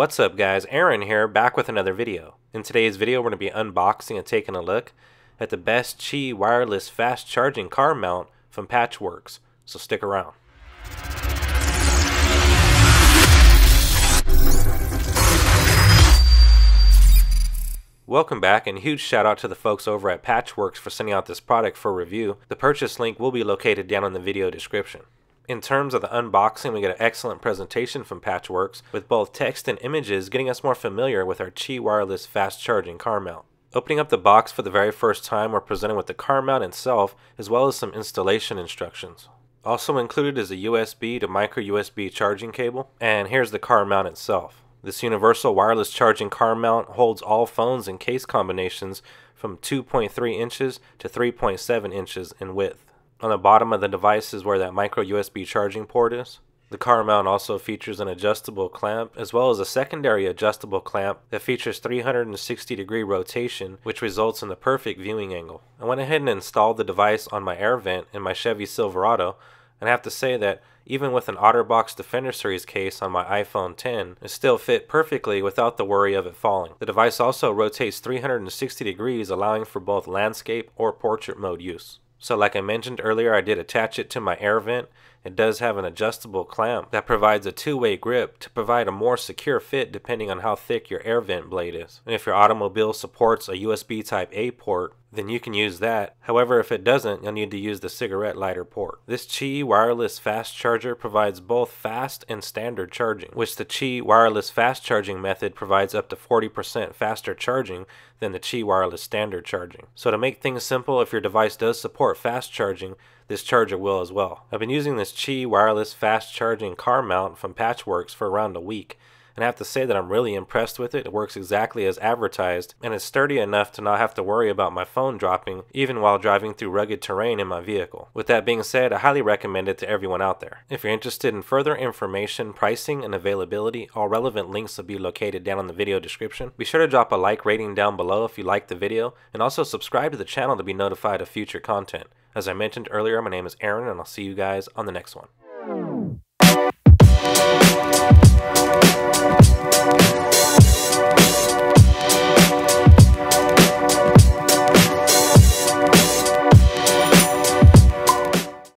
What's up guys, Aaron here, back with another video. In today's video we're going to be unboxing and taking a look at the best Qi wireless fast charging car mount from Patchworks, so stick around. Welcome back, and huge shout out to the folks over at Patchworks for sending out this product for review. The purchase link will be located down in the video description. In terms of the unboxing, we get an excellent presentation from Patchworks with both text and images getting us more familiar with our Qi wireless fast charging car mount. Opening up the box for the very first time, we're presented with the car mount itself as well as some installation instructions. Also included is a USB to micro USB charging cable, and here's the car mount itself. This universal wireless charging car mount holds all phones and case combinations from 2.3 inches to 3.7 inches in width. On the bottom of the device is where that micro USB charging port is. The car mount also features an adjustable clamp as well as a secondary adjustable clamp that features 360-degree rotation, which results in the perfect viewing angle. I went ahead and installed the device on my air vent in my Chevy Silverado, and I have to say that even with an OtterBox Defender Series case on my iPhone X, it still fit perfectly without the worry of it falling. The device also rotates 360 degrees, allowing for both landscape or portrait mode use. So like I mentioned earlier, I did attach it to my air vent. It does have an adjustable clamp that provides a two-way grip to provide a more secure fit depending on how thick your air vent blade is. And if your automobile supports a USB type A port, then you can use that. However, if it doesn't, you'll need to use the cigarette lighter port. This Qi wireless fast charger provides both fast and standard charging, which the Qi wireless fast charging method provides up to 40% faster charging than the Qi wireless standard charging. So to make things simple, if your device does support fast charging, this charger will as well. I've been using this Qi wireless fast charging car mount from Patchworks for around a week, and I have to say that I'm really impressed with it. It works exactly as advertised, and it's sturdy enough to not have to worry about my phone dropping, even while driving through rugged terrain in my vehicle. With that being said, I highly recommend it to everyone out there. If you're interested in further information, pricing, and availability, all relevant links will be located down in the video description. Be sure to drop a like rating down below if you liked the video, and also subscribe to the channel to be notified of future content. As I mentioned earlier, my name is Aaron, and I'll see you guys on the next one.